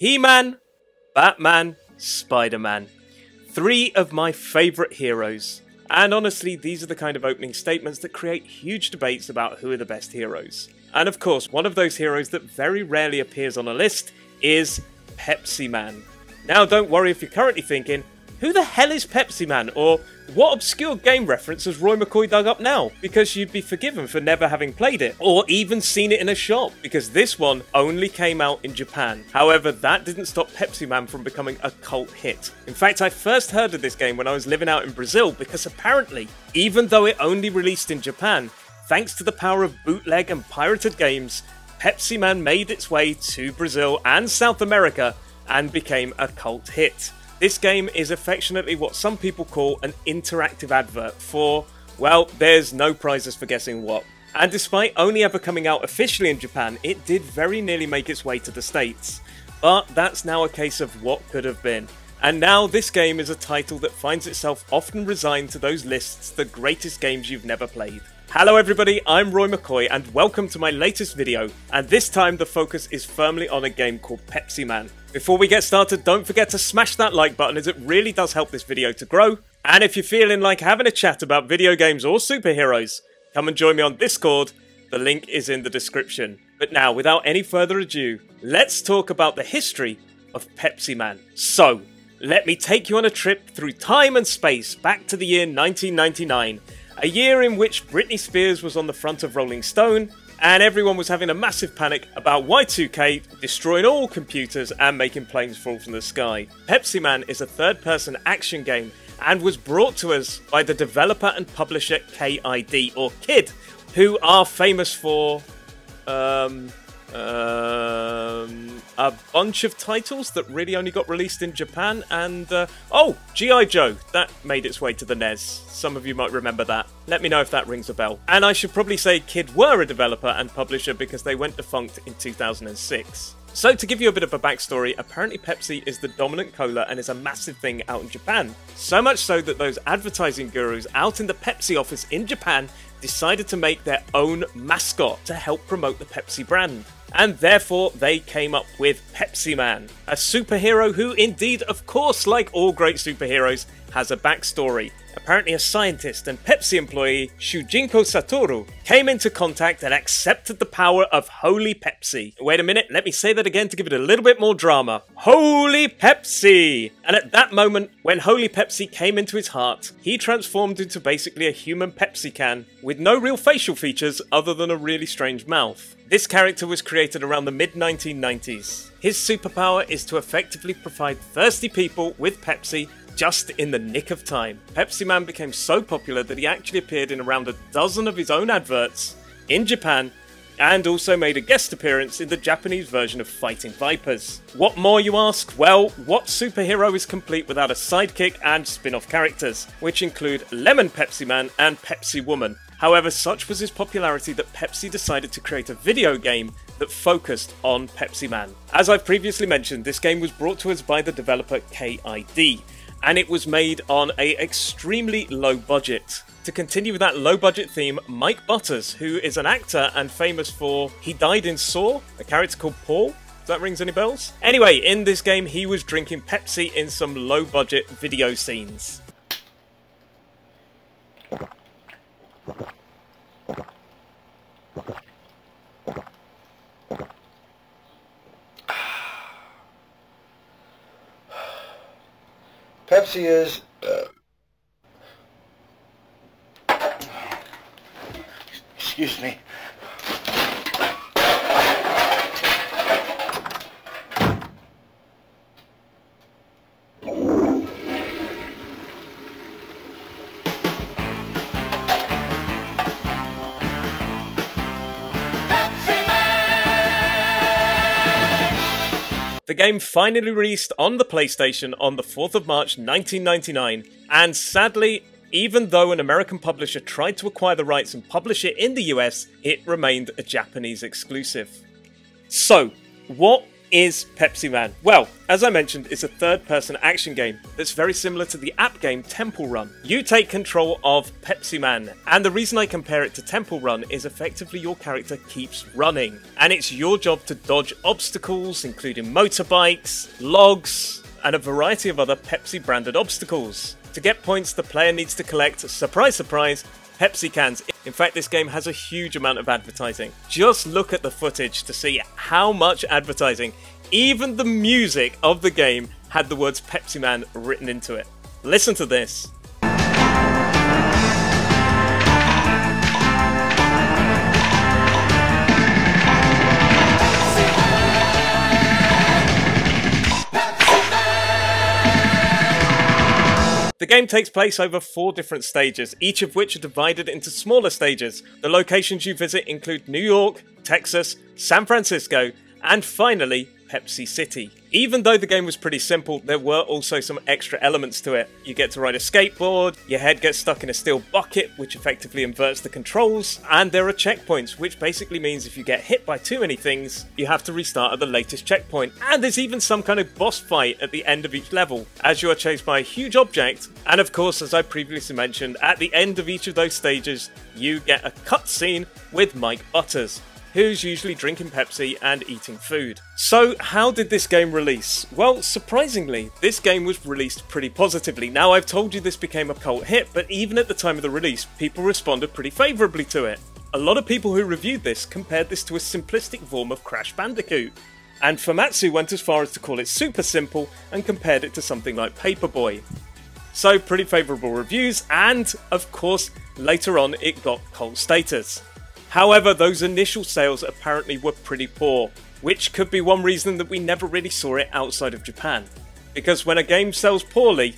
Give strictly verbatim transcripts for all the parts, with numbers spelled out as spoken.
He-Man, Batman, Spider-Man. Three of my favourite heroes. And honestly, these are the kind of opening statements that create huge debates about who are the best heroes. And of course, one of those heroes that very rarely appears on a list is Pepsi Man. Now don't worry if you're currently thinking, who the hell is Pepsi Man? Or what obscure game reference has Roy McCoy dug up now? Because you'd be forgiven for never having played it, or even seen it in a shop, because this one only came out in Japan. However, that didn't stop Pepsi Man from becoming a cult hit. In fact, I first heard of this game when I was living out in Brazil, because apparently, even though it only released in Japan, thanks to the power of bootleg and pirated games, Pepsi Man made its way to Brazil and South America and became a cult hit. This game is affectionately what some people call an interactive advert for, well, there's no prizes for guessing what. And despite only ever coming out officially in Japan, it did very nearly make its way to the States. But that's now a case of what could have been. And now this game is a title that finds itself often resigned to those lists, the greatest games you've never played. Hello everybody, I'm Roy McCoy and welcome to my latest video, and this time the focus is firmly on a game called Pepsi Man. Before we get started, don't forget to smash that like button as it really does help this video to grow, and if you're feeling like having a chat about video games or superheroes, come and join me on Discord, the link is in the description. But now, without any further ado, let's talk about the history of Pepsi Man. So, let me take you on a trip through time and space back to the year nineteen ninety-nine. A year in which Britney Spears was on the front of Rolling Stone, and everyone was having a massive panic about Y two K destroying all computers and making planes fall from the sky. Pepsi Man is a third-person action game and was brought to us by the developer and publisher K I D, or K I D, who are famous for um, um, a bunch of titles that really only got released in Japan, and uh, oh, G I Joe, that made its way to the N E S. Some of you might remember that. Let me know if that rings a bell. And I should probably say K I D were a developer and publisher because they went defunct in two thousand six. So to give you a bit of a backstory, apparently Pepsi is the dominant cola and is a massive thing out in Japan. So much so that those advertising gurus out in the Pepsi office in Japan decided to make their own mascot to help promote the Pepsi brand. And therefore they came up with Pepsi Man, a superhero who indeed, of course, like all great superheroes, has a backstory. Apparently a scientist and Pepsi employee, Shujinko Satoru, came into contact and accepted the power of Holy Pepsi. Wait a minute, let me say that again to give it a little bit more drama. Holy Pepsi! And at that moment, when Holy Pepsi came into his heart, he transformed into basically a human Pepsi can with no real facial features other than a really strange mouth. This character was created around the mid nineteen nineties. His superpower is to effectively provide thirsty people with Pepsi just in the nick of time. Pepsi Man became so popular that he actually appeared in around a dozen of his own adverts in Japan and also made a guest appearance in the Japanese version of Fighting Vipers. What more, you ask? Well, what superhero is complete without a sidekick and spin-off characters, which include Lemon Pepsi Man and Pepsi Woman. However, such was his popularity that Pepsi decided to create a video game that focused on Pepsi Man. As I've previously mentioned, this game was brought to us by the developer K I D. And it was made on a extremely low budget. To continue with that low budget theme, Mike Butters, who is an actor and famous for he died in Saw, a character called Paul. Does that ring any bells? Anyway, in this game he was drinking Pepsi in some low budget video scenes. Pepsi is uh, excuse me. The game finally released on the PlayStation on the fourth of March nineteen ninety-nine, and sadly, even though an American publisher tried to acquire the rights and publish it in the U S, it remained a Japanese exclusive. So, what is Pepsiman. Well, as I mentioned, it's a third-person action game that's very similar to the app game Temple Run. You take control of Pepsiman, and the reason I compare it to Temple Run is effectively your character keeps running, and it's your job to dodge obstacles, including motorbikes, logs, and a variety of other Pepsi-branded obstacles. To get points, the player needs to collect, surprise surprise, Pepsi cans. In fact, this game has a huge amount of advertising. Just look at the footage to see how much advertising. Even the music of the game had the words Pepsiman written into it. Listen to this. The game takes place over four different stages, each of which are divided into smaller stages. The locations you visit include New York, Texas, San Francisco, and finally, Pepsi City. Even though the game was pretty simple, there were also some extra elements to it. You get to ride a skateboard, your head gets stuck in a steel bucket, which effectively inverts the controls, and there are checkpoints, which basically means if you get hit by too many things, you have to restart at the latest checkpoint. And there's even some kind of boss fight at the end of each level, as you are chased by a huge object. And of course, as I previously mentioned, at the end of each of those stages, you get a cutscene with Mike Butters, who's usually drinking Pepsi and eating food. So how did this game release? Well, surprisingly, this game was released pretty positively. Now, I've told you this became a cult hit, but even at the time of the release, people responded pretty favourably to it. A lot of people who reviewed this compared this to a simplistic form of Crash Bandicoot, and Famitsu went as far as to call it super simple and compared it to something like Paperboy. So pretty favourable reviews, and of course, later on it got cult status. However, those initial sales apparently were pretty poor, which could be one reason that we never really saw it outside of Japan, because when a game sells poorly,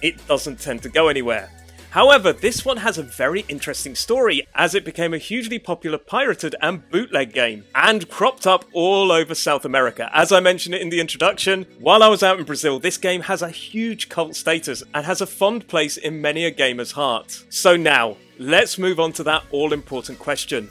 it doesn't tend to go anywhere. However, this one has a very interesting story, as it became a hugely popular pirated and bootleg game, and cropped up all over South America. As I mentioned in the introduction, while I was out in Brazil, this game has a huge cult status and has a fond place in many a gamer's heart. So now, let's move on to that all-important question.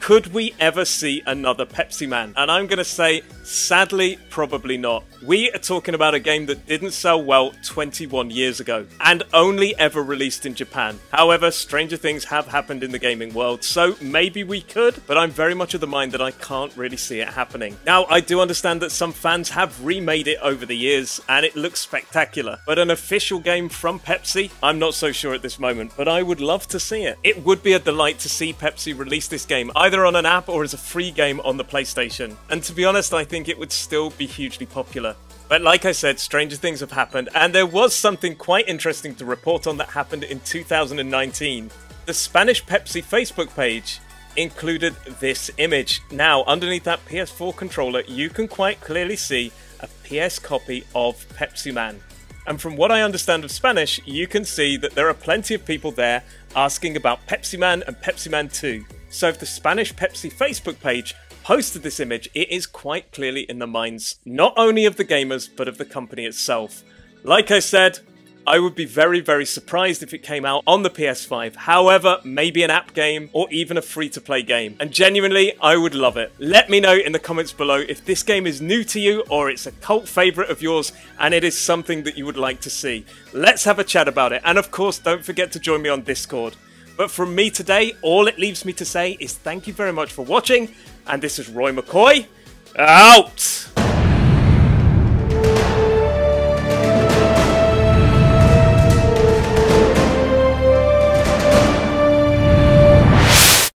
Could we ever see another Pepsiman? And I'm going to say, sadly, probably not. We are talking about a game that didn't sell well twenty-one years ago, and only ever released in Japan. However, stranger things have happened in the gaming world, so maybe we could, but I'm very much of the mind that I can't really see it happening. Now, I do understand that some fans have remade it over the years, and it looks spectacular, but an official game from Pepsi? I'm not so sure at this moment, but I would love to see it. It would be a delight to see Pepsi release this game, either either on an app or as a free game on the PlayStation. And to be honest, I think it would still be hugely popular. But like I said, stranger things have happened, and there was something quite interesting to report on that happened in two thousand nineteen. The Spanish Pepsi Facebook page included this image. Now, underneath that P S four controller, you can quite clearly see a P S copy of Pepsiman. And from what I understand of Spanish, you can see that there are plenty of people there asking about Pepsiman and Pepsiman two. So if the Spanish Pepsi Facebook page posted this image, it is quite clearly in the minds not only of the gamers, but of the company itself. Like I said, I would be very, very surprised if it came out on the P S five. However, maybe an app game or even a free-to-play game. And genuinely, I would love it. Let me know in the comments below if this game is new to you or it's a cult favourite of yours and it is something that you would like to see. Let's have a chat about it. And of course, don't forget to join me on Discord. But from me today, all it leaves me to say is thank you very much for watching, and this is Roy McCoy, out!